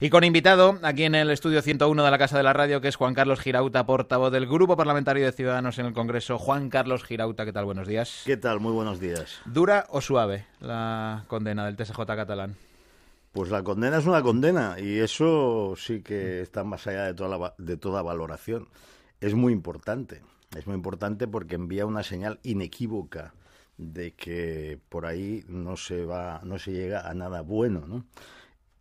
Y con invitado aquí en el Estudio 101 de la Casa de la Radio, que es Juan Carlos Girauta, portavoz del Grupo Parlamentario de Ciudadanos en el Congreso. Juan Carlos Girauta, ¿qué tal? Buenos días. ¿Qué tal? Muy buenos días. ¿Dura o suave la condena del TSJ catalán? Pues la condena es una condena y eso sí que está más allá de toda valoración. Es muy importante. Es muy importante porque envía una señal inequívoca de que por ahí no se llega a nada bueno, ¿no?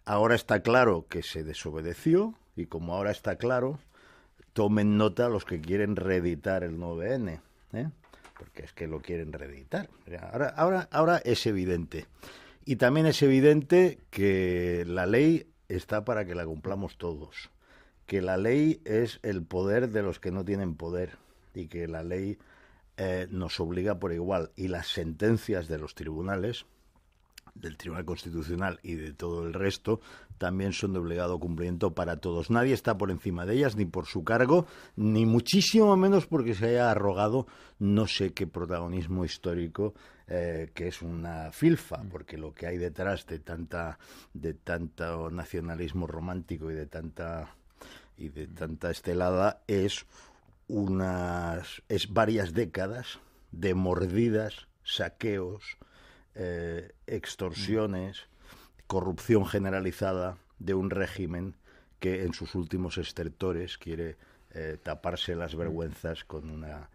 Ahora está claro que se desobedeció y como ahora está claro, tomen nota los que quieren reeditar el 9N, ¿eh? Porque es que lo quieren reeditar. Ahora es evidente. Y también es evidente que la ley está para que la cumplamos todos, que la ley es el poder de los que no tienen poder y que la ley nos obliga por igual, y las sentencias de los tribunales, del Tribunal Constitucional y de todo el resto, también son de obligado cumplimiento para todos. Nadie está por encima de ellas, ni por su cargo, ni muchísimo menos porque se haya arrogado no sé qué protagonismo histórico, que es una filfa, porque lo que hay detrás de tanto nacionalismo romántico y de tanta estelada es varias décadas de mordidas, saqueos, extorsiones, corrupción generalizada de un régimen que en sus últimos estertores quiere taparse las vergüenzas con una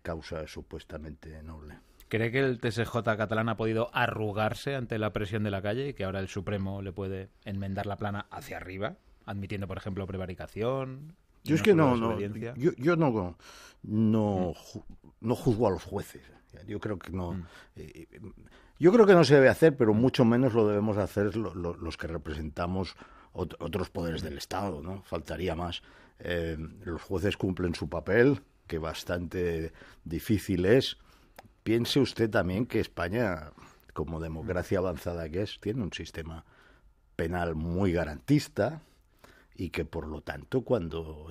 causa supuestamente noble. ¿Cree que el TSJ catalán ha podido arrugarse ante la presión de la calle y que ahora el Supremo le puede enmendar la plana hacia arriba, admitiendo, por ejemplo, prevaricación? Yo es que no juzgo a los jueces. Yo creo que no. Yo creo que no se debe hacer, pero mucho menos lo debemos hacer los que representamos otros poderes del Estado, ¿no? Faltaría más. Los jueces cumplen su papel, que bastante difícil es. Piense usted también que España, como democracia avanzada que es, tiene un sistema penal muy garantista y que, por lo tanto, cuando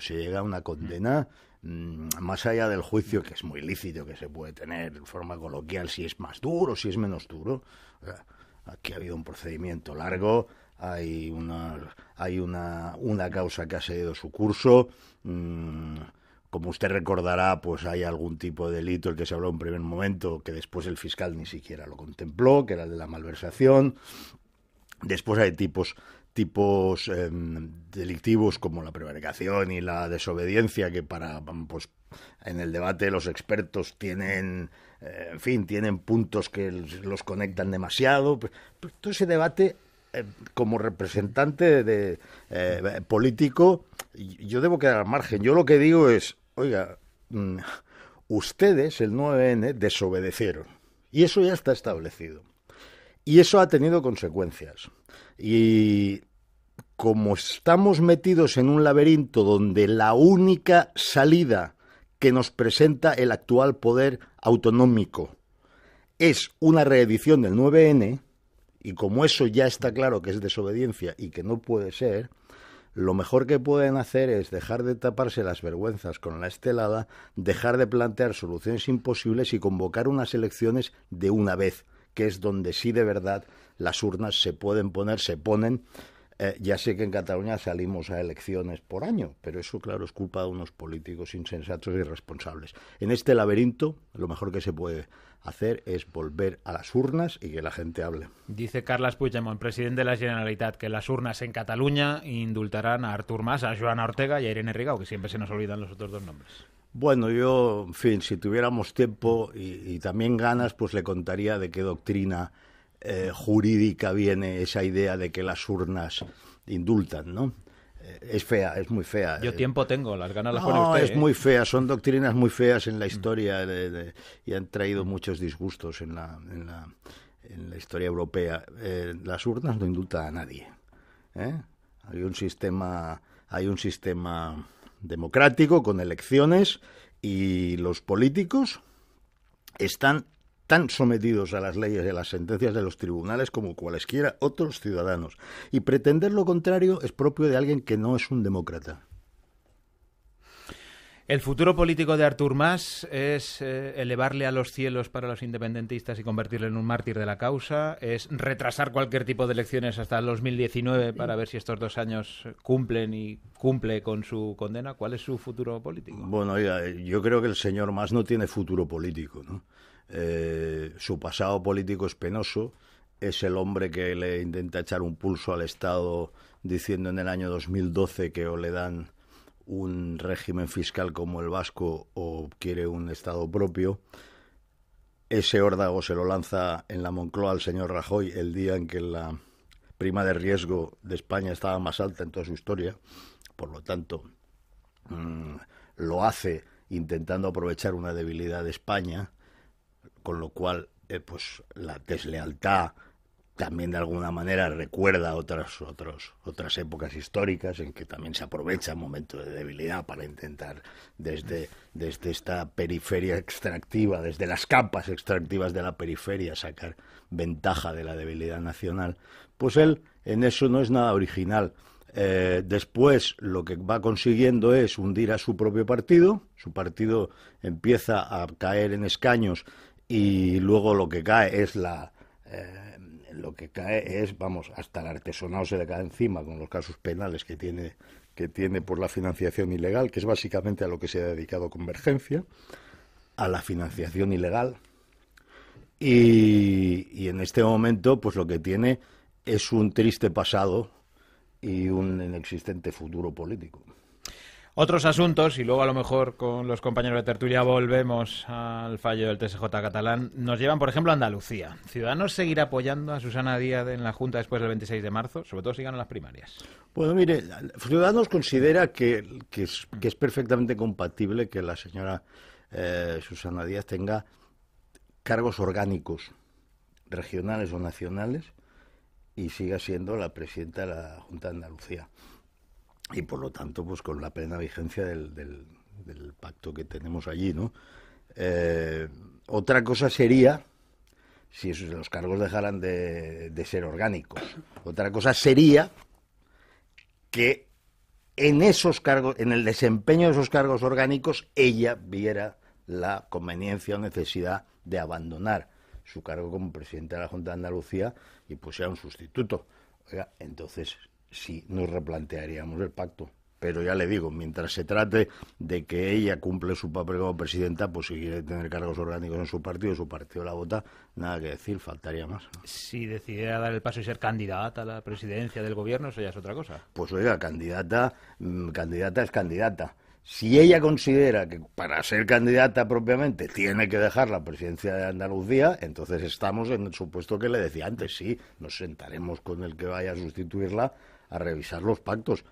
se llega a una condena, más allá del juicio, que es muy lícito, que se puede tener en forma coloquial, si es más duro, si es menos duro, aquí ha habido un procedimiento largo, hay una causa que ha seguido su curso. Como usted recordará, pues hay algún tipo de delito, el que se habló en primer momento, que después el fiscal ni siquiera lo contempló, que era el de la malversación. Después hay tipos delictivos como la prevaricación y la desobediencia, que en el debate los expertos tienen puntos que los conectan demasiado. Pero todo ese debate, como representante político, yo debo quedar al margen. Yo lo que digo es, oiga, ustedes, el 9N, desobedecieron. Y eso ya está establecido. Y eso ha tenido consecuencias. Y como estamos metidos en un laberinto donde la única salida que nos presenta el actual poder autonómico es una reedición del 9N, y como eso ya está claro que es desobediencia y que no puede ser, lo mejor que pueden hacer es dejar de taparse las vergüenzas con la estelada, dejar de plantear soluciones imposibles y convocar unas elecciones de una vez, que es donde sí de verdad las urnas se ponen. Ya sé que en Cataluña salimos a elecciones por año, pero eso, claro, es culpa de unos políticos insensatos y irresponsables. En este laberinto, lo mejor que se puede hacer es volver a las urnas y que la gente hable. Dice Carles Puigdemont, presidente de la Generalitat, que las urnas en Cataluña indultarán a Artur Mas, a Joana Ortega y a Irene Rigau, que siempre se nos olvidan los otros dos nombres. Bueno, yo, en fin, si tuviéramos tiempo y también ganas, pues le contaría de qué doctrina jurídica viene esa idea de que las urnas indultan, ¿no? Es fea, es muy fea. Yo tiempo tengo, las ganas las pone usted. No, es muy fea, son doctrinas muy feas en la historia y han traído muchos disgustos en la historia europea. Las urnas no indultan a nadie, ¿eh? Hay un sistema democrático con elecciones y los políticos están tan sometidos a las leyes y a las sentencias de los tribunales como cualesquiera otros ciudadanos. Y pretender lo contrario es propio de alguien que no es un demócrata. El futuro político de Artur Mas es elevarle a los cielos para los independentistas y convertirle en un mártir de la causa, es retrasar cualquier tipo de elecciones hasta el 2019 para ver si estos 2 años cumplen y cumple con su condena. ¿Cuál es su futuro político? Bueno, yo creo que el señor Mas no tiene futuro político, ¿no? Su pasado político es penoso. Es el hombre que le intenta echar un pulso al Estado diciendo en el año 2012 que o le dan un régimen fiscal como el vasco o quiere un Estado propio. Ese órdago se lo lanza en la Moncloa al señor Rajoy el día en que la prima de riesgo de España estaba más alta en toda su historia. Por lo tanto, lo hace intentando aprovechar una debilidad de España, con lo cual pues la deslealtad también de alguna manera recuerda otras épocas históricas en que también se aprovecha un momento de debilidad para intentar desde esta periferia extractiva, desde las capas extractivas de la periferia, sacar ventaja de la debilidad nacional. Pues él en eso no es nada original. Después lo que va consiguiendo es hundir a su propio partido. Su partido empieza a caer en escaños y luego lo que cae es hasta el artesonado se le cae encima con los casos penales que tiene por la financiación ilegal, que es básicamente a lo que se ha dedicado Convergencia, a la financiación ilegal. Y en este momento pues lo que tiene es un triste pasado y un inexistente futuro político. Otros asuntos, y luego a lo mejor con los compañeros de tertulia volvemos al fallo del TSJ catalán, nos llevan, por ejemplo, a Andalucía. ¿Ciudadanos seguirá apoyando a Susana Díaz en la Junta después del 26 de marzo? Sobre todo si ganan las primarias. Bueno, mire, Ciudadanos considera que es perfectamente compatible que la señora Susana Díaz tenga cargos orgánicos, regionales o nacionales, y siga siendo la presidenta de la Junta de Andalucía. Y por lo tanto, pues con la plena vigencia del pacto que tenemos allí, ¿no? Otra cosa sería si esos, los cargos dejaran de ser orgánicos. Otra cosa sería que en esos cargos, en el desempeño de esos cargos orgánicos, ella viera la conveniencia o necesidad de abandonar su cargo como presidente de la Junta de Andalucía y pusiera un sustituto. Oiga, entonces sí, nos replantearíamos el pacto. Pero ya le digo, mientras se trate de que ella cumple su papel como presidenta, pues si quiere tener cargos orgánicos en su partido la vota, nada que decir, faltaría más. Si decidiera dar el paso y ser candidata a la presidencia del gobierno, eso ya es otra cosa. Pues oiga, candidata es candidata. Si ella considera que para ser candidata propiamente tiene que dejar la presidencia de Andalucía, entonces estamos en el supuesto que le decía antes. Sí, nos sentaremos con el que vaya a sustituirla a revisar los pactos,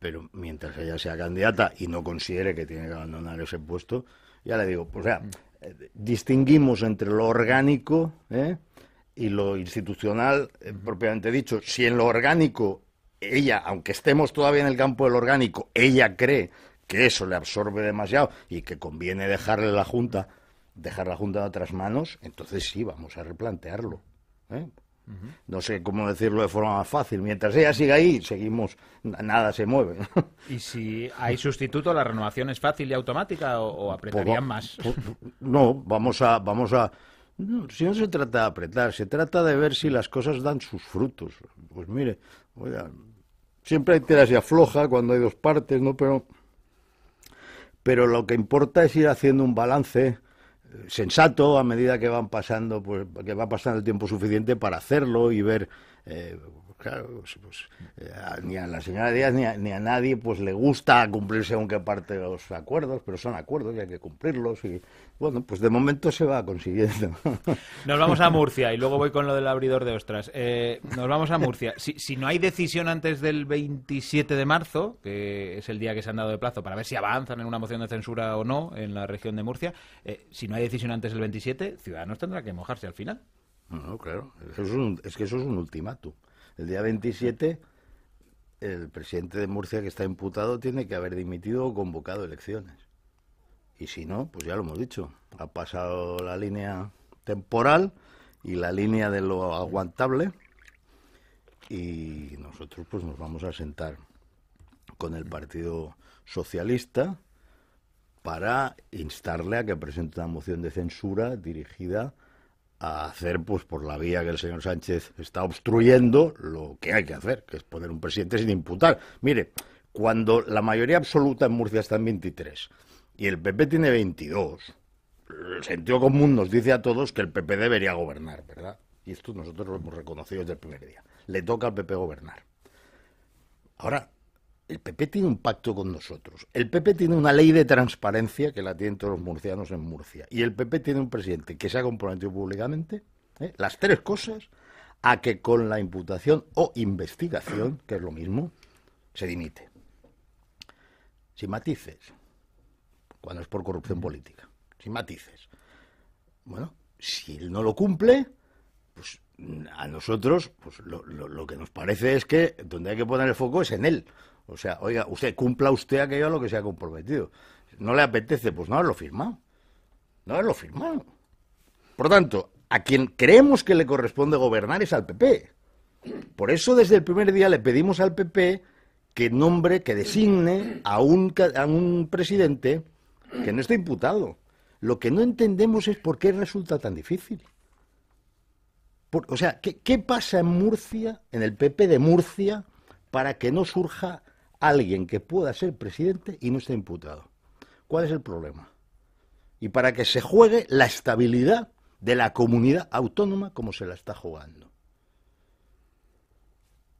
pero mientras ella sea candidata y no considere que tiene que abandonar ese puesto, ya le digo, pues o sea, distinguimos entre lo orgánico y lo institucional propiamente dicho. Si en lo orgánico ella, aunque estemos todavía en el campo del orgánico, ella cree que eso le absorbe demasiado y que conviene dejarle la Junta, dejar la Junta a otras manos, entonces sí, vamos a replantearlo, ¿eh? No sé cómo decirlo de forma más fácil. Mientras ella siga ahí, seguimos, nada se mueve. ¿Y si hay sustituto, la renovación es fácil y automática o apretarían más? No, vamos a... No, si no se trata de apretar, se trata de ver si las cosas dan sus frutos. Pues mire, oiga, siempre hay tiras y afloja cuando hay dos partes, ¿no? Pero lo que importa es ir haciendo un balance sensato a medida que van pasando, pues que va pasando el tiempo suficiente para hacerlo y ver, claro, pues, ni a la señora Díaz ni a nadie pues le gusta cumplirse aunque parte de los acuerdos, pero son acuerdos y hay que cumplirlos y bueno, pues de momento se va consiguiendo. Nos vamos a Murcia y luego voy con lo del abridor de ostras. Nos vamos a Murcia. Si no hay decisión antes del 27 de marzo, que es el día que se han dado de plazo para ver si avanzan en una moción de censura o no en la región de Murcia, si no hay decisión antes del 27, Ciudadanos tendrá que mojarse al final. No, claro. Eso es un ultimátum. El día 27, el presidente de Murcia que está imputado tiene que haber dimitido o convocado elecciones. Y si no, pues ya lo hemos dicho, ha pasado la línea temporal y la línea de lo aguantable y nosotros pues nos vamos a sentar con el Partido Socialista, para instarle a que presente una moción de censura dirigida a hacer, pues por la vía que el señor Sánchez está obstruyendo, lo que hay que hacer, que es poner un presidente sin imputar. Mire, cuando la mayoría absoluta en Murcia está en 23 y el PP tiene 22, el sentido común nos dice a todos que el PP debería gobernar, ¿verdad? Y esto nosotros lo hemos reconocido desde el primer día. Le toca al PP gobernar. Ahora, el PP tiene un pacto con nosotros. El PP tiene una ley de transparencia que la tienen todos los murcianos en Murcia. Y el PP tiene un presidente que se ha comprometido públicamente, las tres cosas, a que con la imputación o investigación, que es lo mismo, se dimite. Sin matices, cuando es por corrupción política. Sin matices. Bueno, si él no lo cumple, pues a nosotros pues lo que nos parece es que donde hay que poner el foco es en él. O sea, oiga, usted cumpla usted aquello a lo que se ha comprometido. ¿No le apetece? Pues no haberlo firmado. No haberlo firmado. Por tanto, a quien creemos que le corresponde gobernar es al PP. Por eso desde el primer día le pedimos al PP que nombre, que designe a un presidente que no esté imputado. Lo que no entendemos es por qué resulta tan difícil. O sea, ¿qué pasa en Murcia, en el PP de Murcia, para que no surja alguien que pueda ser presidente y no esté imputado? ¿Cuál es el problema? Y para que se juegue la estabilidad de la comunidad autónoma como se la está jugando.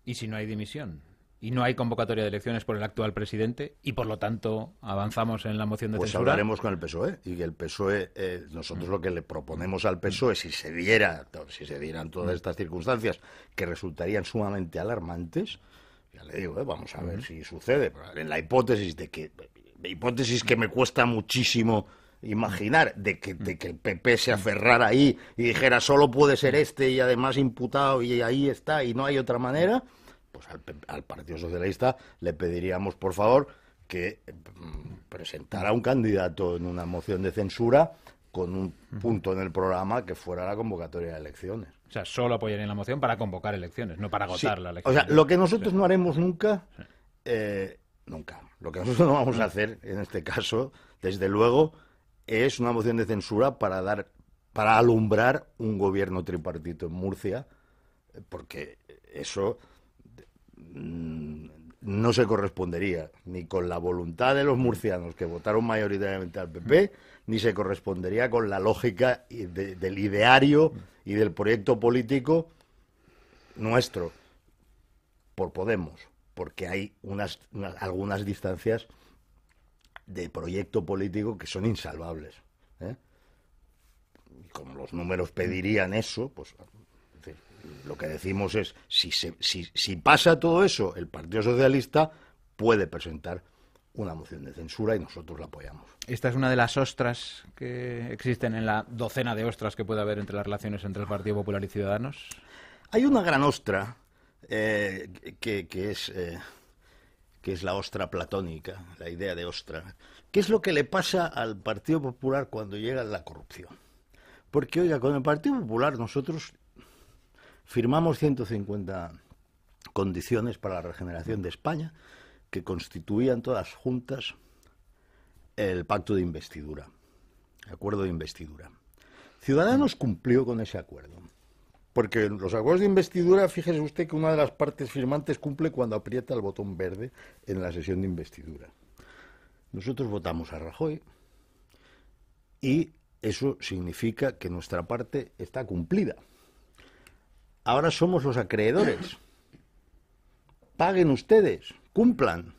¿Y si no hay dimisión? ¿Y no hay convocatoria de elecciones por el actual presidente? Y por lo tanto, ¿avanzamos en la moción de censura? Pues hablaremos con el PSOE. Y que el PSOE, nosotros lo que le proponemos al PSOE, si se dieran todas estas circunstancias que resultarían sumamente alarmantes, ya le digo, vamos a ver si sucede. En la hipótesis que me cuesta muchísimo imaginar, de que el PP se aferrara ahí y dijera solo puede ser este y además imputado y ahí está y no hay otra manera, pues al Partido Socialista le pediríamos, por favor, que presentara un candidato en una moción de censura con un punto en el programa que fuera la convocatoria de elecciones. O sea, solo apoyarían la moción para convocar elecciones, no para agotar la elección. O sea, lo que nosotros no haremos nunca, nunca, lo que nosotros no vamos a hacer en este caso, desde luego, es una moción de censura para alumbrar un gobierno tripartito en Murcia, porque eso no se correspondería ni con la voluntad de los murcianos que votaron mayoritariamente al PP, ni se correspondería con la lógica del ideario y del proyecto político nuestro por Podemos, porque hay algunas distancias de proyecto político que son insalvables, ¿eh? Y como los números pedirían eso, pues lo que decimos es, si pasa todo eso, el Partido Socialista puede presentar una moción de censura y nosotros la apoyamos. Esta es una de las ostras que existen en la docena de ostras que puede haber entre las relaciones entre el Partido Popular y Ciudadanos. Hay una gran ostra que es la ostra platónica, la idea de ostra. ¿Qué es lo que le pasa al Partido Popular cuando llega la corrupción? Porque, oiga, con el Partido Popular nosotros firmamos 150 condiciones para la regeneración de España que constituían todas juntas el pacto de investidura, el acuerdo de investidura. Ciudadanos cumplió con ese acuerdo, porque los acuerdos de investidura, fíjese usted que una de las partes firmantes cumple cuando aprieta el botón verde en la sesión de investidura. Nosotros votamos a Rajoy y eso significa que nuestra parte está cumplida. Ahora somos los acreedores. Paguen ustedes, cumplan.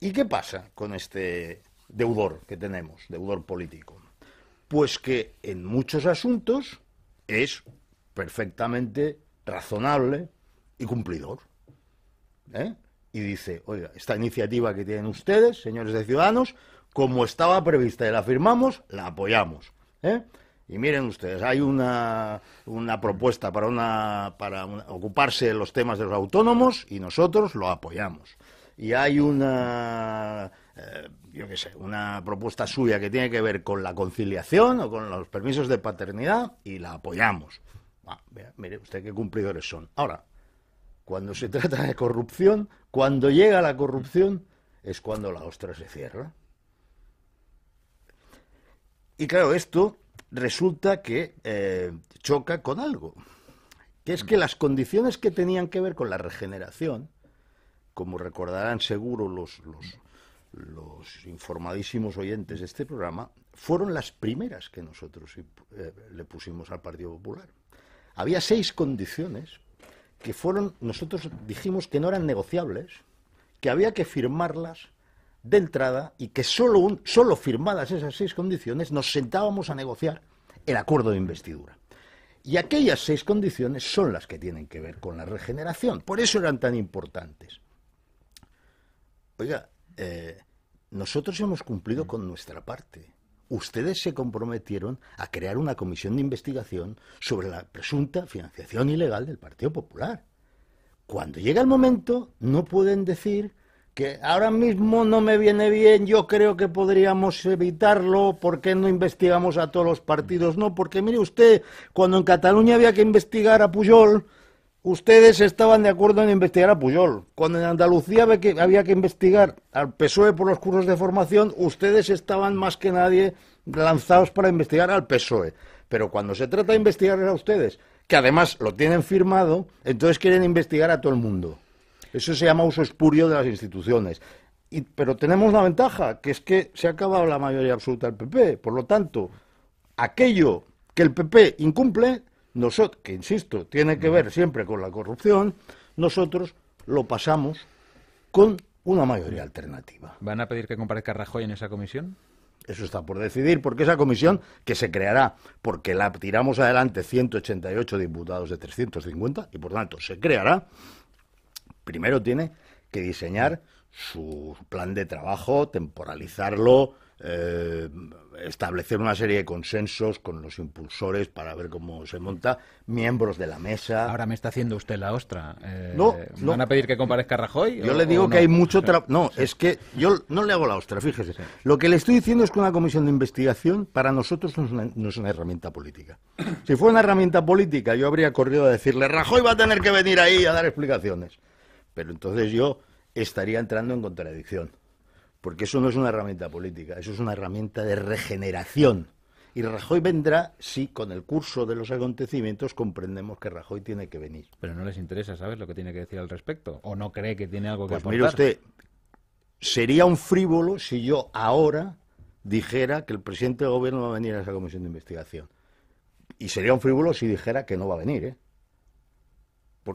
¿Y qué pasa con este deudor que tenemos, deudor político? Pues que en muchos asuntos es perfectamente razonable y cumplidor, ¿eh? Y dice, oiga, esta iniciativa que tienen ustedes, señores de Ciudadanos, como estaba prevista y la firmamos, la apoyamos, ¿eh? Y miren ustedes, hay una propuesta para ocuparse de los temas de los autónomos y nosotros lo apoyamos. Y hay una propuesta suya que tiene que ver con la conciliación o con los permisos de paternidad y la apoyamos. Ah, mire usted qué cumplidores son. Ahora, cuando se trata de corrupción, cuando llega la corrupción, es cuando la ostra se cierra. Y claro, esto resulta que choca con algo, que es que las condiciones que tenían que ver con la regeneración, como recordarán seguro los informadísimos oyentes de este programa, fueron las primeras que nosotros le pusimos al Partido Popular. Había 6 condiciones que fueron, nosotros dijimos que no eran negociables, que había que firmarlas de entrada y que solo firmadas esas 6 condiciones nos sentábamos a negociar el acuerdo de investidura. Y aquellas 6 condiciones son las que tienen que ver con la regeneración. Por eso eran tan importantes. Oiga, nosotros hemos cumplido con nuestra parte. Ustedes se comprometieron a crear una comisión de investigación sobre la presunta financiación ilegal del Partido Popular. Cuando llega el momento, no pueden decir que ahora mismo no me viene bien, yo creo que podríamos evitarlo, ¿por qué no investigamos a todos los partidos? No, porque mire usted, cuando en Cataluña había que investigar a Pujol, ustedes estaban de acuerdo en investigar a Pujol. Cuando en Andalucía había que investigar al PSOE por los cursos de formación, ustedes estaban más que nadie lanzados para investigar al PSOE. Pero cuando se trata de investigar a ustedes, que además lo tienen firmado, entonces quieren investigar a todo el mundo. Eso se llama uso espurio de las instituciones. Pero tenemos una ventaja, que es que se ha acabado la mayoría absoluta del PP. Por lo tanto, aquello que el PP incumple, nosotros, que insisto, tiene que ver siempre con la corrupción, nosotros lo pasamos con una mayoría alternativa. ¿Van a pedir que comparezca Rajoy en esa comisión? Eso está por decidir, porque esa comisión que se creará, porque la tiramos adelante 188 diputados de 350, y por tanto se creará. Primero tiene que diseñar su plan de trabajo, temporalizarlo, establecer una serie de consensos con los impulsores para ver cómo se monta, miembros de la mesa. Ahora me está haciendo usted la ostra. No. ¿Van a pedir que comparezca Rajoy? Yo le digo que no. Hay mucho trabajo. No, sí. Es que yo no le hago la ostra, fíjese. Sí. Lo que le estoy diciendo es que una comisión de investigación para nosotros no es una herramienta política. Si fuera una herramienta política, yo habría corrido a decirle: Rajoy va a tener que venir ahí a dar explicaciones. Pero entonces yo estaría entrando en contradicción, porque eso no es una herramienta política, eso es una herramienta de regeneración. Y Rajoy vendrá si con el curso de los acontecimientos comprendemos que Rajoy tiene que venir. Pero no les interesa, ¿sabes?, lo que tiene que decir al respecto, o no cree que tiene algo que aportar. Pues mire usted, sería un frívolo si yo ahora dijera que el presidente del gobierno va a venir a esa comisión de investigación. Y sería un frívolo si dijera que no va a venir, ¿eh?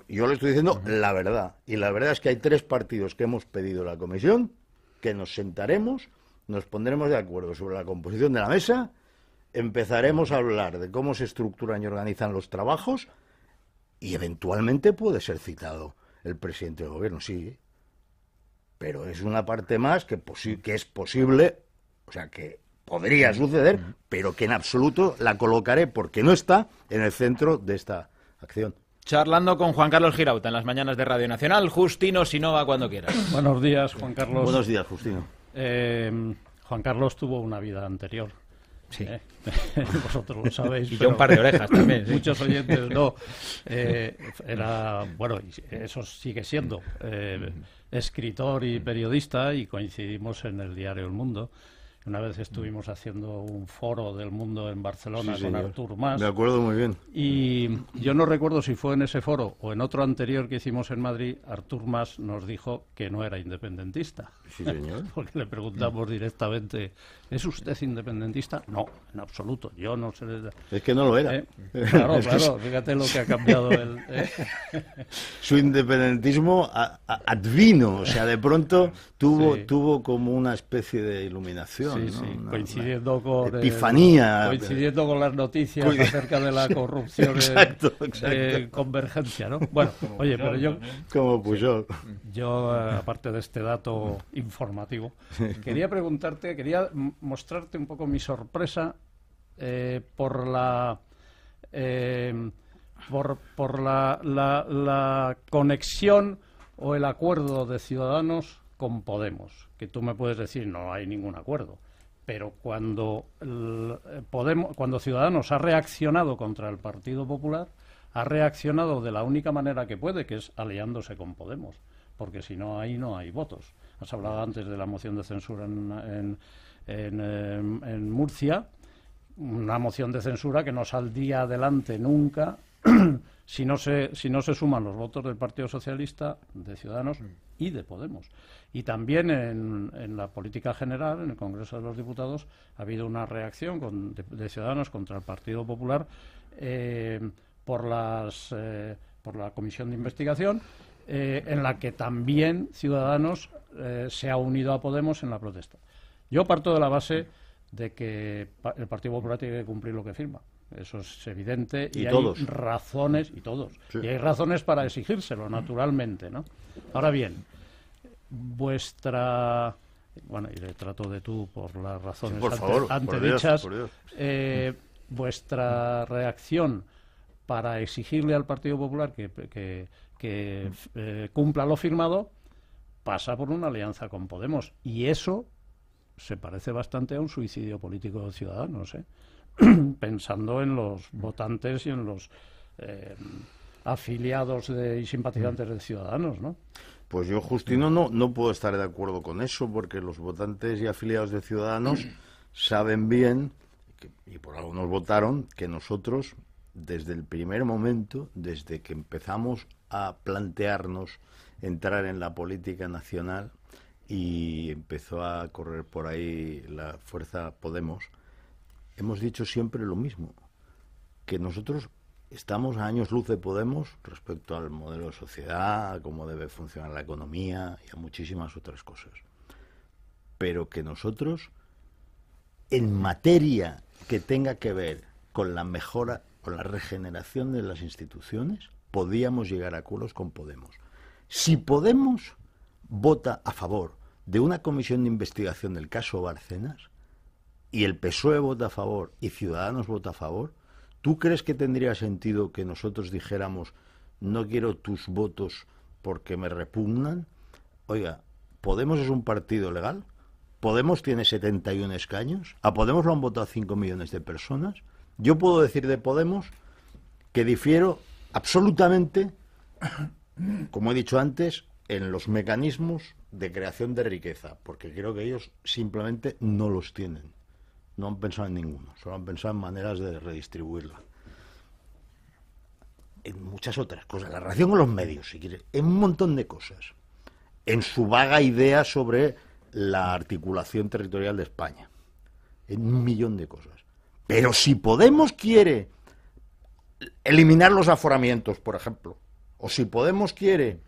Yo le estoy diciendo la verdad, y la verdad es que hay 3 partidos que hemos pedido la comisión, que nos sentaremos, nos pondremos de acuerdo sobre la composición de la mesa, empezaremos a hablar de cómo se estructuran y organizan los trabajos, y eventualmente puede ser citado el presidente del gobierno, sí, pero es una parte más que es posible, o sea, que podría suceder, pero que en absoluto la colocaré, porque no está en el centro de esta acción. Charlando con Juan Carlos Girauta en las mañanas de Radio Nacional. Justino Sinova, cuando quieras. Buenos días, Juan Carlos. Buenos días, Justino. Juan Carlos tuvo una vida anterior. Sí. Vosotros lo sabéis. Y yo un par de orejas también. ¿Sí? Muchos oyentes no. Bueno, eso sigue siendo escritor y periodista, y coincidimos en el diario El Mundo. Una vez estuvimos haciendo un foro del mundo en Barcelona, sí, con Artur Mas. Me acuerdo muy bien. Y yo no recuerdo si fue en ese foro o en otro anterior que hicimos en Madrid, Artur Mas nos dijo que no era independentista. Sí, señor. Porque le preguntamos directamente, ¿es usted independentista? No, en absoluto, yo no sé. Es que no lo era. Claro, claro, fíjate lo que ha cambiado él. Su independentismo advino, o sea, de pronto tuvo como una especie de iluminación. Sí, sí, ¿no? Coincidiendo con epifanía, coincidiendo con las noticias acerca de la corrupción. Exacto, exacto. De Convergencia, ¿no? Bueno, como oye, Pujol, pero yo... Como Pujol. Yo, aparte de este dato informativo, quería preguntarte, quería mostrarte un poco mi sorpresa por la conexión o el acuerdo de Ciudadanos con Podemos, que tú me puedes decir no hay ningún acuerdo, pero cuando Ciudadanos ha reaccionado contra el Partido Popular, ha reaccionado de la única manera que puede, que es aliándose con Podemos, porque si no, ahí no hay votos. Has hablado antes de la moción de censura en Murcia, una moción de censura que no saldría adelante nunca si no se suman los votos del Partido Socialista, de Ciudadanos y de Podemos. Y también en la política general, en el Congreso de los Diputados, ha habido una reacción de Ciudadanos contra el Partido Popular por la Comisión de Investigación, en la que también Ciudadanos se ha unido a Podemos en la protesta. Yo parto de la base de que el Partido Popular tiene que cumplir lo que firma. Eso es evidente y hay todos. Razones, y todos, sí. Y hay razones para exigírselo, naturalmente, ¿no? Ahora bien, vuestra... Bueno, y le trato de tú por las razones sí, por favor, antedichas. Por Dios. Vuestra reacción para exigirle al Partido Popular que cumpla lo firmado pasa por una alianza con Podemos. Y eso se parece bastante a un suicidio político de Ciudadanos, ¿eh? Pensando en los votantes y en los afiliados y simpatizantes de Ciudadanos, ¿no? Pues yo, Justino, no puedo estar de acuerdo con eso, porque los votantes y afiliados de Ciudadanos saben bien, y por algo nos votaron, que nosotros, desde el primer momento, desde que empezamos a plantearnos entrar en la política nacional y empezó a correr por ahí la fuerza Podemos, hemos dicho siempre lo mismo, que nosotros estamos a años luz de Podemos respecto al modelo de sociedad, a cómo debe funcionar la economía y a muchísimas otras cosas. Pero que nosotros, en materia que tenga que ver con la mejora, con la regeneración de las instituciones, podíamos llegar a acuerdos con Podemos. Si Podemos vota a favor de una comisión de investigación del caso Bárcenas, y el PSOE vota a favor y Ciudadanos vota a favor, ¿tú crees que tendría sentido que nosotros dijéramos no quiero tus votos porque me repugnan? Oiga, ¿Podemos es un partido legal? ¿Podemos tiene 71 escaños? ¿A Podemos lo han votado 5 millones de personas? Yo puedo decir de Podemos que difiero absolutamente, como he dicho antes, en los mecanismos de creación de riqueza, porque creo que ellos simplemente no los tienen. No han pensado en ninguno, solo han pensado en maneras de redistribuirla. En muchas otras cosas, la relación con los medios, si quieres, en un montón de cosas. En su vaga idea sobre la articulación territorial de España. En un millón de cosas. Pero si Podemos quiere eliminar los aforamientos, por ejemplo, o si Podemos quiere,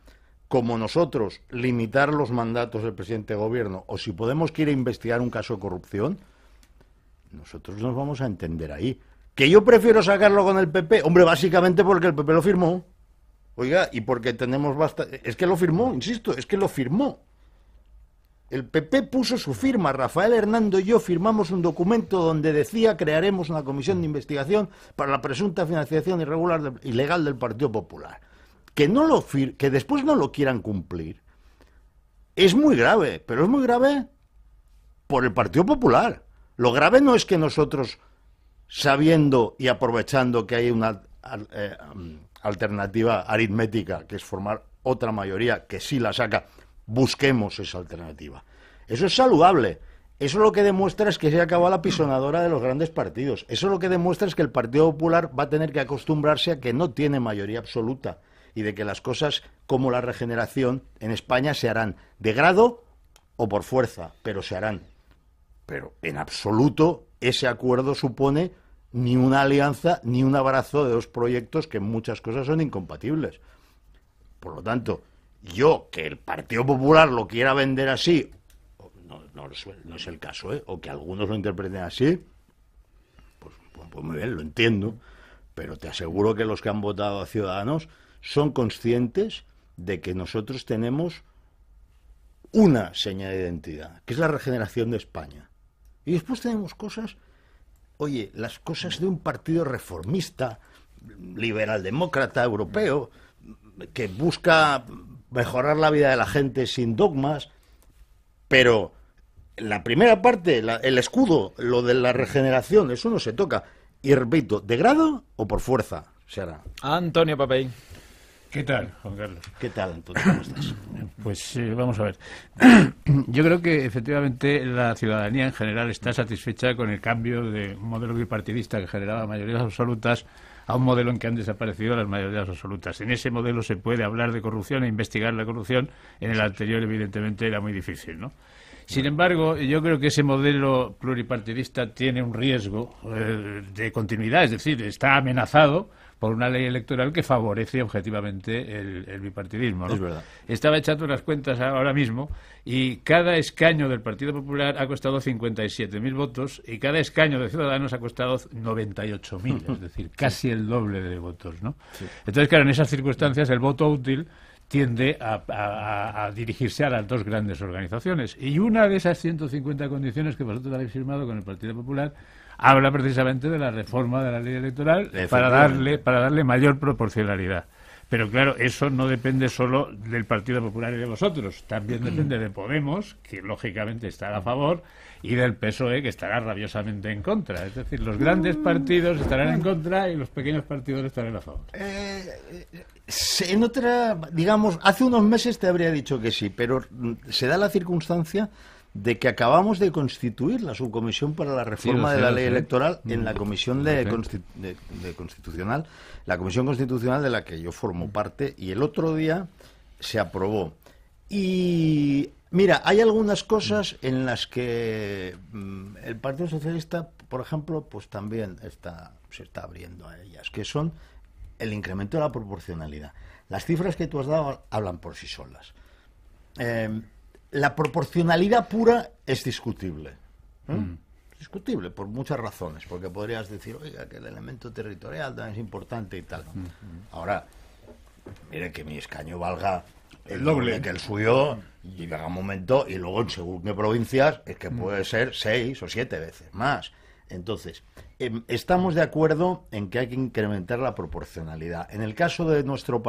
como nosotros, limitar los mandatos del presidente de gobierno, o si Podemos quiere investigar un caso de corrupción, nosotros nos vamos a entender ahí. ¿Que yo prefiero sacarlo con el PP? Hombre, básicamente porque el PP lo firmó. Oiga, y porque tenemos bastante... Es que lo firmó, insisto, es que lo firmó. El PP puso su firma. Rafael Hernando y yo firmamos un documento donde decía crearemos una comisión de investigación para la presunta financiación ilegal del Partido Popular. Que después no lo quieran cumplir es muy grave, pero es muy grave por el Partido Popular. Lo grave no es que nosotros, sabiendo y aprovechando que hay una alternativa aritmética, que es formar otra mayoría que sí la saca, busquemos esa alternativa. Eso es saludable. Eso lo que demuestra es que se acaba la pisonadora de los grandes partidos. Eso lo que demuestra es que el Partido Popular va a tener que acostumbrarse a que no tiene mayoría absoluta y de que las cosas como la regeneración en España se harán de grado o por fuerza, pero se harán. Pero en absoluto ese acuerdo supone ni una alianza ni un abrazo de dos proyectos que en muchas cosas son incompatibles. Por lo tanto, yo que el Partido Popular lo quiera vender así, no es el caso, ¿eh? O que algunos lo interpreten así, pues muy bien, lo entiendo, pero te aseguro que los que han votado a Ciudadanos son conscientes de que nosotros tenemos una señal de identidad, que es la regeneración de España. Y después tenemos cosas, oye, las cosas de un partido reformista, liberaldemócrata, europeo, que busca mejorar la vida de la gente sin dogmas, pero la primera parte, el escudo, lo de la regeneración, eso no se toca. Y repito, ¿de grado o por fuerza se hará? Antonio Papey. ¿Qué tal, Juan Carlos? ¿Qué tal, Antonio? ¿Cómo estás? Pues vamos a ver. Yo creo que efectivamente la ciudadanía en general está satisfecha con el cambio de un modelo bipartidista que generaba mayorías absolutas a un modelo en que han desaparecido las mayorías absolutas. En ese modelo se puede hablar de corrupción e investigar la corrupción. En el anterior, evidentemente, era muy difícil, ¿no? Sin embargo, yo creo que ese modelo pluripartidista tiene un riesgo de continuidad, es decir, está amenazado por una ley electoral que favorece objetivamente el bipartidismo, ¿no? Es verdad. Estaba echando las cuentas ahora mismo y cada escaño del Partido Popular ha costado 57.000 votos y cada escaño de Ciudadanos ha costado 98.000, es decir, casi el doble de votos, ¿no? Sí. Entonces, claro, en esas circunstancias el voto útil tiende a dirigirse a las dos grandes organizaciones. Y una de esas 150 condiciones que vosotros habéis firmado con el Partido Popular habla precisamente de la reforma de la ley electoral para darle mayor proporcionalidad. Pero claro, eso no depende solo del Partido Popular y de vosotros, también depende de Podemos, que lógicamente estará a favor, y del PSOE, que estará rabiosamente en contra. Es decir, los grandes partidos estarán en contra y los pequeños partidos estarán a favor. En otra, digamos, hace unos meses te habría dicho que sí, pero se da la circunstancia de que acabamos de constituir la subcomisión para la reforma de la ley electoral en la Comisión Constitucional, la Comisión Constitucional de la que yo formo parte, y el otro día se aprobó. Y mira, hay algunas cosas en las que el Partido Socialista, por ejemplo, pues también se está abriendo a ellas, que son el incremento de la proporcionalidad. Las cifras que tú has dado hablan por sí solas. La proporcionalidad pura es discutible, ¿eh? Discutible por muchas razones, porque podrías decir, oiga, que el elemento territorial también es importante y tal, ¿no? Ahora, mire, que mi escaño valga el doble que el suyo, y llega un momento, y luego según qué provincias, es que puede ser 6 o 7 veces más. Entonces, estamos de acuerdo en que hay que incrementar la proporcionalidad. En el caso de nuestro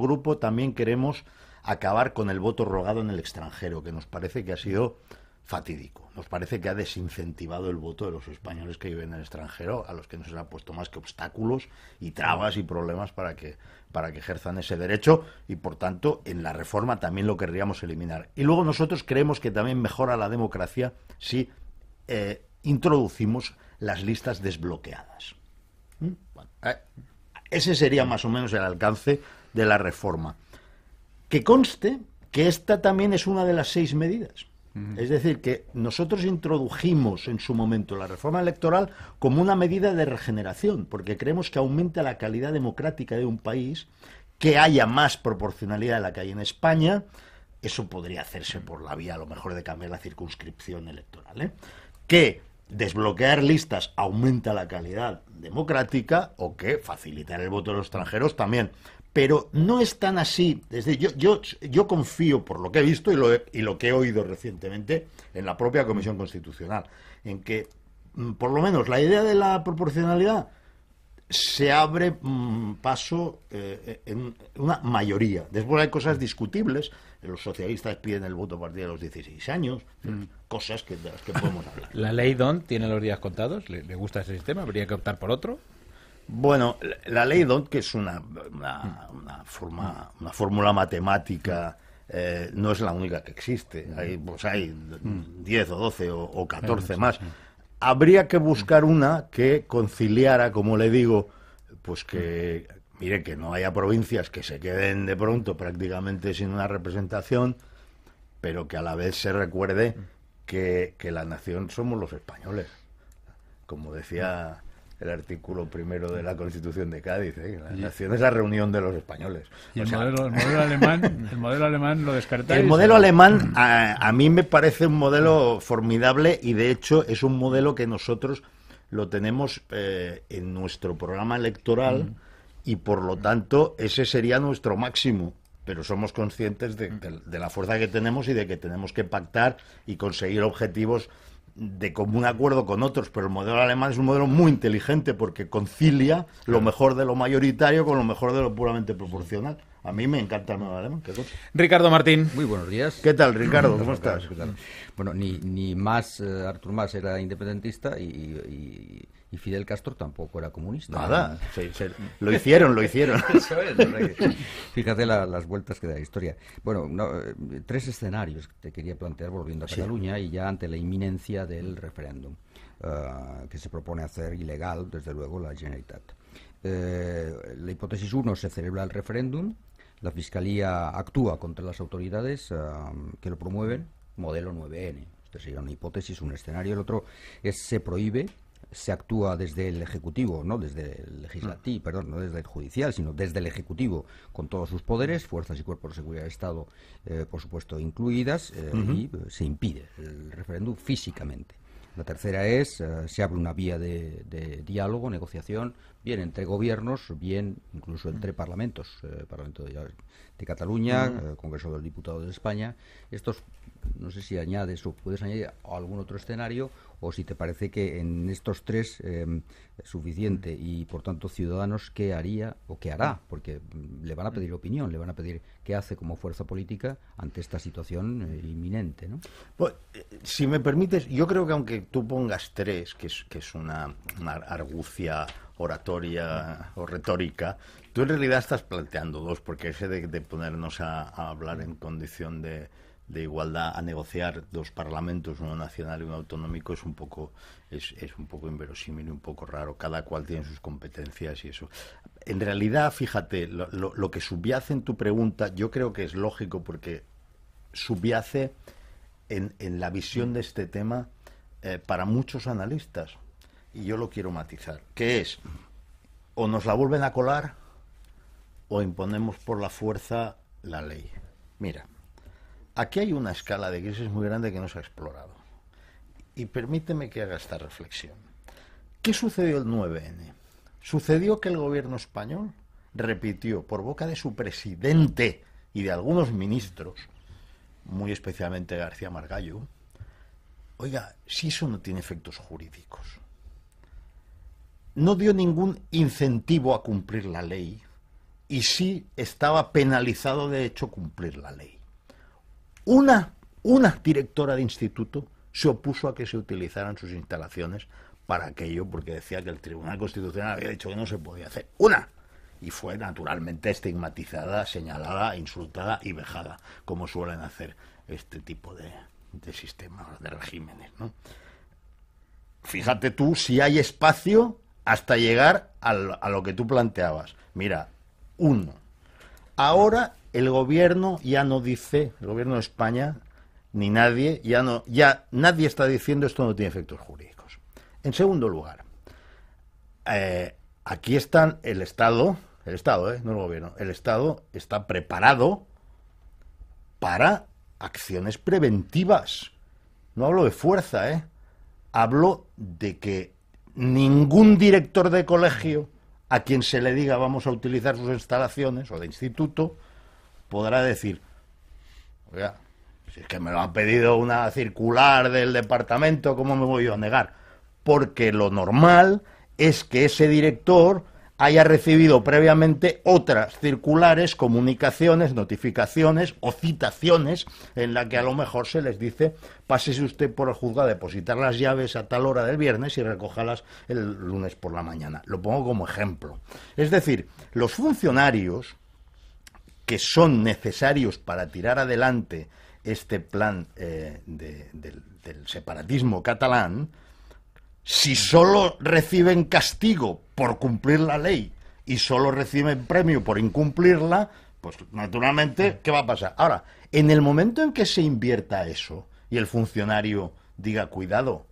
grupo, también queremos acabar con el voto rogado en el extranjero, que nos parece que ha sido fatídico. Nos parece que ha desincentivado el voto de los españoles que viven en el extranjero, a los que no se les ha puesto más que obstáculos y trabas y problemas para que ejerzan ese derecho, y por tanto en la reforma también lo querríamos eliminar. Y luego nosotros creemos que también mejora la democracia si introducimos las listas desbloqueadas. Bueno, ese sería más o menos el alcance de la reforma. Que conste que esta también es una de las 6 medidas. Es decir, que nosotros introdujimos en su momento la reforma electoral como una medida de regeneración, porque creemos que aumenta la calidad democrática de un país, que haya más proporcionalidad de la que hay en España. Eso podría hacerse por la vía, a lo mejor, de cambiar la circunscripción electoral, ¿eh? Que desbloquear listas aumenta la calidad democrática, o que facilitar el voto de los extranjeros también. Pero no es tan así. Es decir, yo confío, por lo que he visto y lo que he oído recientemente en la propia Comisión Constitucional, en que por lo menos la idea de la proporcionalidad se abre paso en una mayoría. Después hay cosas discutibles. Los socialistas piden el voto a partir de los 16 años, cosas de las que podemos hablar. ¿La ley Don tiene los días contados? ¿Le gusta ese sistema? ¿Habría que optar por otro? Bueno, la ley Don, que es una fórmula matemática, no es la única que existe. Hay 10 o 12 o 14 más. Habría que buscar una que conciliara, como le digo, pues que, mire, que no haya provincias que se queden de pronto prácticamente sin una representación, pero que a la vez se recuerde que la nación somos los españoles, como decía el artículo primero de la Constitución de Cádiz, ¿eh? La nación es la reunión de los españoles. Y el modelo alemán lo descartáis. El modelo alemán a mí me parece un modelo formidable, y de hecho es un modelo que nosotros lo tenemos en nuestro programa electoral, y por lo tanto ese sería nuestro máximo. Pero somos conscientes de la fuerza que tenemos y de que tenemos que pactar y conseguir objetivos de común acuerdo con otros, pero el modelo alemán es un modelo muy inteligente porque concilia lo mejor de lo mayoritario con lo mejor de lo puramente proporcional. A mí me encanta el nuevo alemán. ¿Qué cosa? Ricardo Martín. Muy buenos días. ¿Qué tal, Ricardo? ¿Cómo estás? Bueno, ni más Artur Mas era independentista y Fidel Castro tampoco era comunista. Nada, ¿no? Lo hicieron. Eso es, ¿no? Fíjate las vueltas que da la historia. Bueno, tres escenarios que te quería plantear volviendo a Cataluña y ya ante la inminencia del referéndum que se propone hacer ilegal, desde luego, la Generalitat. La hipótesis 1, se celebra el referéndum. La Fiscalía actúa contra las autoridades que lo promueven, modelo 9N. Esta sería una hipótesis, un escenario. El otro es se prohíbe, se actúa desde el Ejecutivo, no desde el Legislativo, perdón, no desde el Judicial, sino desde el Ejecutivo, con todos sus poderes, fuerzas y cuerpos de seguridad del Estado, por supuesto, incluidas, y se impide el referéndum físicamente. La tercera es, se abre una vía de diálogo, negociación, bien entre gobiernos, bien incluso entre parlamentos, Parlamento de Cataluña, Congreso de los Diputados de España. Estos, no sé si añades o puedes añadir algún otro escenario, o si te parece que en estos tres es suficiente y, por tanto, Ciudadanos, ¿qué haría o qué hará? Porque le van a pedir opinión, le van a pedir qué hace como fuerza política ante esta situación inminente, ¿no? Pues, si me permites, yo creo que aunque tú pongas tres, que es una argucia oratoria o retórica, tú en realidad estás planteando dos, porque ese de ponernos a hablar en condición de igualdad, a negociar dos parlamentos, uno nacional y uno autonómico, es un poco inverosímil, un poco raro. Cada cual tiene sus competencias y eso. En realidad, fíjate, lo que subyace en tu pregunta, yo creo que es lógico, porque subyace en la visión de este tema para muchos analistas, y yo lo quiero matizar, que es, o nos la vuelven a colar o imponemos por la fuerza la ley. Mira, aquí hay una escala de grises muy grande que no se ha explorado. Y permíteme que haga esta reflexión. ¿Qué sucedió el 9N? Sucedió que el gobierno español repitió por boca de su presidente y de algunos ministros, muy especialmente García Margallo, oiga, si eso no tiene efectos jurídicos. No dio ningún incentivo a cumplir la ley y sí estaba penalizado de hecho cumplir la ley. Una directora de instituto se opuso a que se utilizaran sus instalaciones para aquello, porque decía que el Tribunal Constitucional había dicho que no se podía hacer. ¡Una! Y fue naturalmente estigmatizada, señalada, insultada y vejada, como suelen hacer este tipo de sistemas, de regímenes, ¿no? Fíjate tú si hay espacio hasta llegar a lo que tú planteabas. Mira, uno, ahora el gobierno ya no dice, el gobierno de España, ni nadie, ya nadie está diciendo esto no tiene efectos jurídicos. En segundo lugar, aquí están el Estado, no el gobierno, el Estado está preparado para acciones preventivas. No hablo de fuerza, hablo de que ningún director de colegio a quien se le diga vamos a utilizar sus instalaciones o de instituto podrá decir, oiga, si es que me lo han pedido una circular del departamento, ¿cómo me voy yo a negar? Porque lo normal es que ese director haya recibido previamente otras circulares, comunicaciones, notificaciones o citaciones en la que a lo mejor se les dice pásese usted por el juzgado a depositar las llaves a tal hora del viernes y recójalas el lunes por la mañana. Lo pongo como ejemplo. Es decir, los funcionarios que son necesarios para tirar adelante este plan del separatismo catalán, si solo reciben castigo por cumplir la ley y solo reciben premio por incumplirla, pues naturalmente, ¿qué va a pasar? Ahora, en el momento en que se invierta eso y el funcionario diga, cuidado,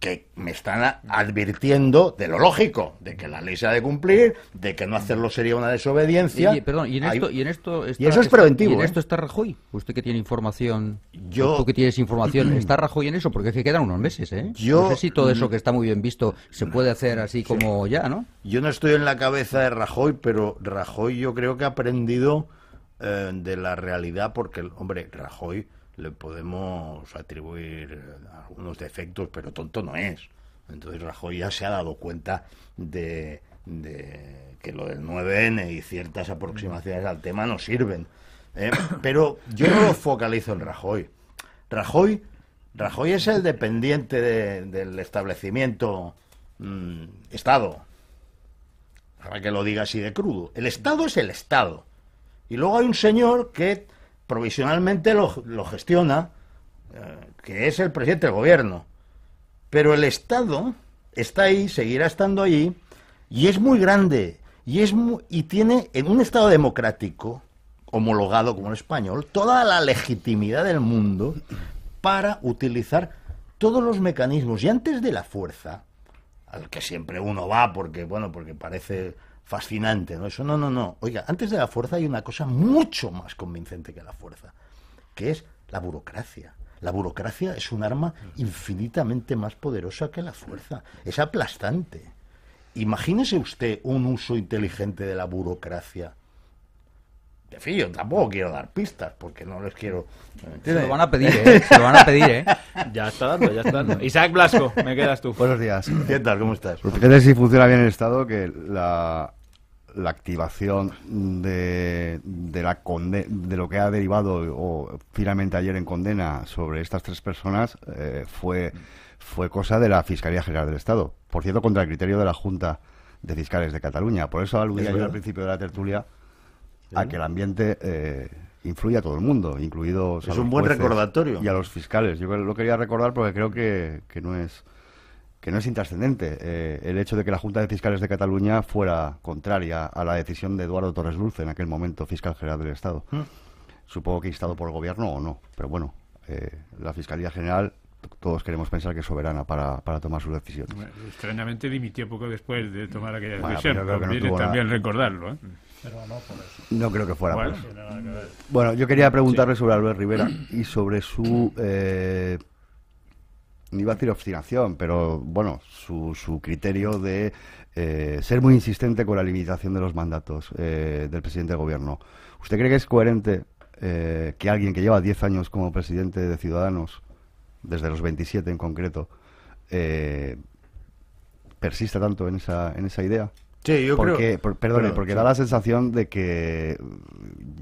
que me están advirtiendo de lo lógico, de que la ley se ha de cumplir, de que no hacerlo sería una desobediencia. Y eso es preventivo. ¿Y en esto está Rajoy? Usted que tiene información, tú que tienes información, ¿está Rajoy en eso? Porque es que quedan unos meses, no sé si todo eso que está muy bien visto se puede hacer así como ya, ¿no? Yo no estoy en la cabeza de Rajoy, pero Rajoy yo creo que ha aprendido de la realidad, porque, hombre, Rajoy le podemos atribuir algunos defectos, pero tonto no es. Entonces Rajoy ya se ha dado cuenta de de que lo del 9N y ciertas aproximaciones al tema no sirven. Pero yo no lo focalizo en Rajoy. Rajoy es el dependiente del establecimiento Estado. Para que lo diga así de crudo. El Estado es el Estado. Y luego hay un señor que provisionalmente lo gestiona, que es el presidente del gobierno. Pero el Estado está ahí, seguirá estando allí, y es muy grande. Y tiene, en un Estado democrático, homologado como el español, toda la legitimidad del mundo para utilizar todos los mecanismos. Y antes de la fuerza, al que siempre uno va porque parece fascinante, ¿no? Eso no. Oiga, antes de la fuerza hay una cosa mucho más convincente que la fuerza, que es la burocracia. La burocracia es un arma infinitamente más poderosa que la fuerza. Es aplastante. Imagínese usted un uso inteligente de la burocracia. En fin, yo tampoco quiero dar pistas porque no les quiero... Se lo van a pedir, ¿eh? Ya está dando. Isaac Blasco, me quedas tú. Buenos días. ¿Qué tal? ¿Cómo estás? Pues fíjate si funciona bien el Estado, que la activación de lo que ha derivado finalmente ayer en condena sobre estas tres personas fue cosa de la Fiscalía General del Estado. Por cierto, contra el criterio de la Junta de Fiscales de Cataluña. Por eso aludía yo al principio de la tertulia a que el ambiente influye a todo el mundo, incluidos a los jueces. Es un buen recordatorio. Y a los fiscales. Yo lo quería recordar porque creo que no es intrascendente el hecho de que la Junta de Fiscales de Cataluña fuera contraria a la decisión de Eduardo Torres Dulce, en aquel momento fiscal general del Estado. Supongo que instado por el gobierno o no, pero bueno, la Fiscalía General... Todos queremos pensar que es soberana para tomar sus decisiones. Bueno, extrañamente dimitió poco después de tomar aquella decisión. Bueno, conviene no también recordarlo, ¿eh? Pero no por eso. No creo que fuera por eso. Bueno, yo quería preguntarle sobre Albert Rivera y sobre su... no iba a decir obstinación, pero bueno, su criterio de ser muy insistente con la limitación de los mandatos del presidente del gobierno. ¿Usted cree que es coherente que alguien que lleva 10 años como presidente de Ciudadanos, desde los 27 en concreto, persista tanto en esa idea? Sí, yo creo... Porque da la sensación de que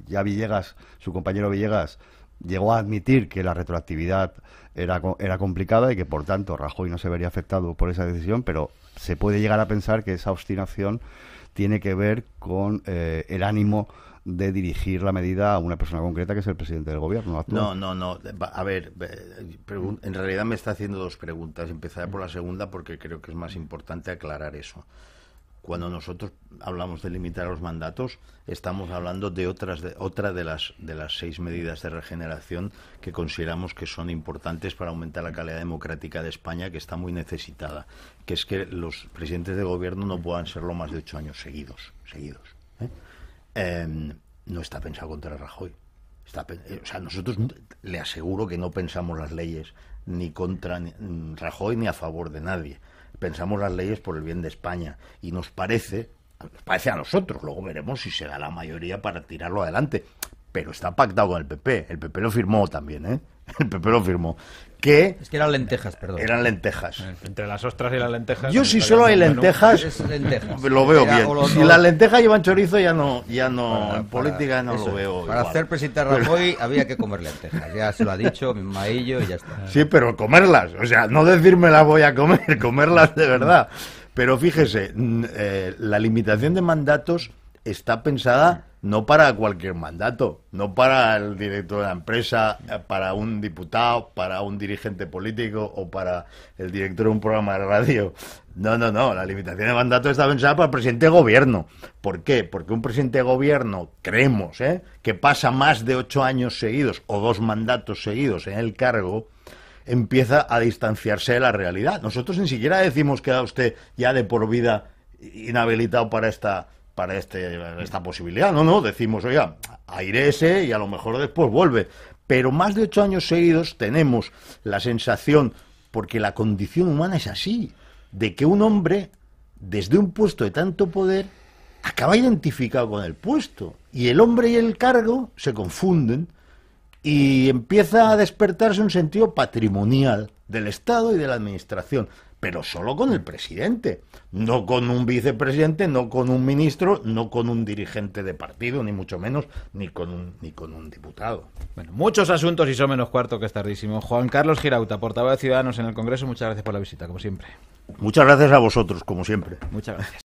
ya Villegas, su compañero Villegas, llegó a admitir que la retroactividad era complicada y que, por tanto, Rajoy no se vería afectado por esa decisión, pero se puede llegar a pensar que esa obstinación tiene que ver con el ánimo de dirigir la medida a una persona concreta que es el presidente del gobierno actual. No. A ver, en realidad me está haciendo dos preguntas. Empezaré por la segunda porque creo que es más importante aclarar eso. Cuando nosotros hablamos de limitar los mandatos, estamos hablando de otra de las 6 medidas de regeneración que consideramos que son importantes para aumentar la calidad democrática de España, que está muy necesitada, que es que los presidentes de gobierno no puedan serlo más de 8 años seguidos. No está pensado contra Rajoy. Nosotros le aseguro que no pensamos las leyes ni contra Rajoy ni a favor de nadie. Pensamos las leyes por el bien de España y nos parece a nosotros. Luego veremos si se da la mayoría para tirarlo adelante. Pero está pactado con el PP. El PP lo firmó también, ¿eh? El PP lo firmó. Que es que eran lentejas, perdón. Eran lentejas. Entre las ostras y las lentejas. Yo si solo hay lentejas, lo veo bien. Si las lentejas llevan chorizo ya no en política no lo veo. Para hacer presentar Rajoy había que comer lentejas. Ya se lo ha dicho mi maillo y ya está. Sí, pero comerlas, o sea, no decirme las voy a comer, comerlas de verdad. Pero fíjese, la limitación de mandatos está pensada no para cualquier mandato, no para el director de la empresa, para un diputado, para un dirigente político o para el director de un programa de radio. No. La limitación de mandato está pensada para el presidente de gobierno. ¿Por qué? Porque un presidente de gobierno, creemos, que pasa más de 8 años seguidos o 2 mandatos seguidos en el cargo, empieza a distanciarse de la realidad. Nosotros ni siquiera decimos que a usted ya de por vida inhabilitado para esta posibilidad. No, decimos, oiga, airese y a lo mejor después vuelve. Pero más de 8 años seguidos tenemos la sensación, porque la condición humana es así, de que un hombre, desde un puesto de tanto poder, acaba identificado con el puesto. Y el hombre y el cargo se confunden y empieza a despertarse un sentido patrimonial del Estado y de la Administración, pero solo con el presidente, no con un vicepresidente, no con un ministro, no con un dirigente de partido, ni mucho menos, ni con un diputado. Bueno, muchos asuntos y son menos cuarto, que es tardísimo. Juan Carlos Girauta, portavoz de Ciudadanos en el Congreso, muchas gracias por la visita, como siempre. Muchas gracias a vosotros, como siempre. Muchas gracias.